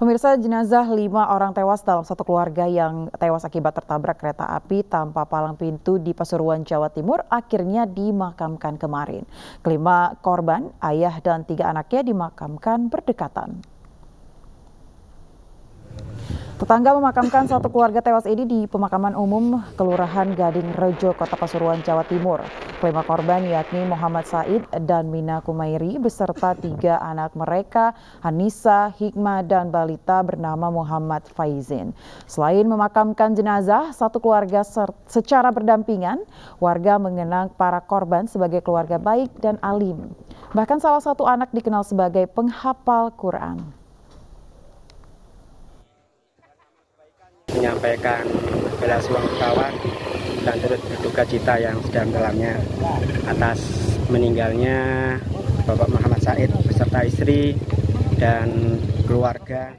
Pemirsa, jenazah 5 orang tewas dalam satu keluarga yang tewas akibat tertabrak kereta api tanpa palang pintu di Pasuruan, Jawa Timur akhirnya dimakamkan kemarin. Kelima korban, ayah dan 3 anaknya dimakamkan berdekatan. Tetangga memakamkan satu keluarga tewas ini di pemakaman umum Kelurahan Gading Rejo, Kota Pasuruan, Jawa Timur. Kelima korban yakni Muhammad Said dan Mina Kumairi beserta 3 anak mereka, Hanissa, Hikma, dan balita bernama Muhammad Faizin. Selain memakamkan jenazah satu keluarga secara berdampingan, warga mengenang para korban sebagai keluarga baik dan alim. Bahkan salah satu anak dikenal sebagai penghafal Quran. Menyampaikan bela sungkawa dan turut berduka cita yang sedalam-dalamnya atas meninggalnya Bapak Muhammad Said beserta istri dan keluarga.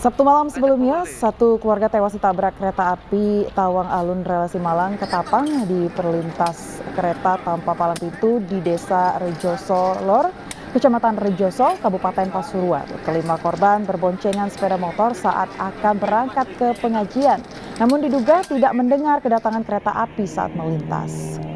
Sabtu malam sebelumnya, satu keluarga tewas ditabrak kereta api Tawang Alun relasi Malang Ketapang di perlintas kereta tanpa palang pintu di Desa Rejoso Lor, Kecamatan Rejoso, Kabupaten Pasuruan. Kelima korban berboncengan sepeda motor saat akan berangkat ke pengajian, namun diduga tidak mendengar kedatangan kereta api saat melintas.